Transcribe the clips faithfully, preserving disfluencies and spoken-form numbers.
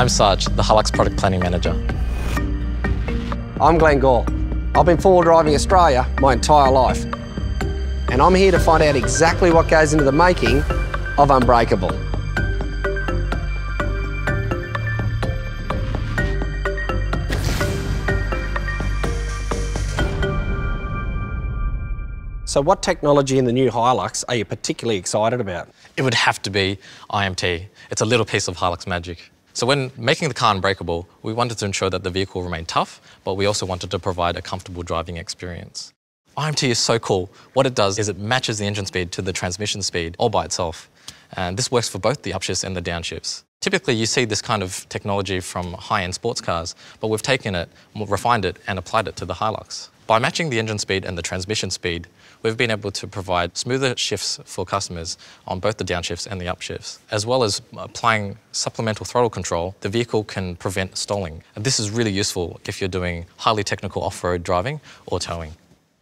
I'm Sarge, the Hilux Product Planning Manager. I'm Glenn Gore. I've been four-wheel driving Australia my entire life, and I'm here to find out exactly what goes into the making of Unbreakable. So what technology in the new Hilux are you particularly excited about? It would have to be I M T. It's a little piece of Hilux magic. So when making the car Unbreakable, we wanted to ensure that the vehicle remained tough, but we also wanted to provide a comfortable driving experience. I M T is so cool. What it does is it matches the engine speed to the transmission speed all by itself. And this works for both the upshifts and the downshifts. Typically, you see this kind of technology from high-end sports cars, but we've taken it, refined it, and applied it to the Hilux. By matching the engine speed and the transmission speed, we've been able to provide smoother shifts for customers on both the downshifts and the upshifts. As well as applying supplemental throttle control, the vehicle can prevent stalling. And this is really useful if you're doing highly technical off-road driving or towing.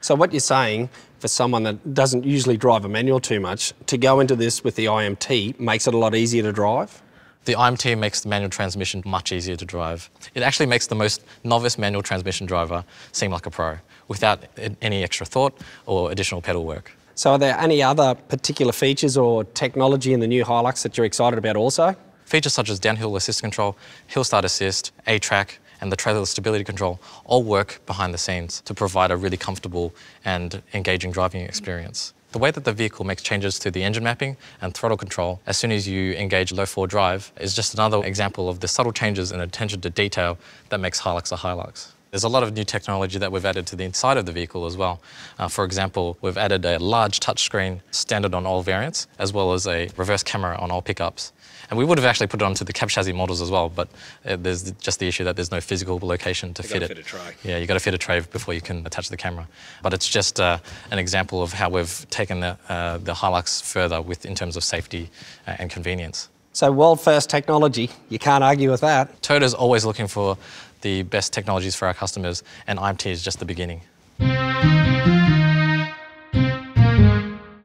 So what you're saying, for someone that doesn't usually drive a manual too much, to go into this with the I M T makes it a lot easier to drive? The I M T makes the manual transmission much easier to drive. It actually makes the most novice manual transmission driver seem like a pro, without any extra thought or additional pedal work. So are there any other particular features or technology in the new Hilux that you're excited about also? Features such as downhill assist control, hill start assist, A-Trac, and the trailer stability control all work behind the scenes to provide a really comfortable and engaging driving experience. The way that the vehicle makes changes to the engine mapping and throttle control as soon as you engage low four drive is just another example of the subtle changes and attention to detail that makes Hilux a Hilux. There's a lot of new technology that we've added to the inside of the vehicle as well. Uh, for example, we've added a large touchscreen standard on all variants, as well as a reverse camera on all pickups. And we would have actually put it onto the cab chassis models as well, but uh, there's just the issue that there's no physical location to fit it. You've got to fit a tray. Yeah, you've got to fit a tray before you can attach the camera. But it's just uh, an example of how we've taken the, uh, the Hilux further with in terms of safety uh, and convenience. So world-first technology, you can't argue with that. Toyota's always looking for the best technologies for our customers, and I M T is just the beginning.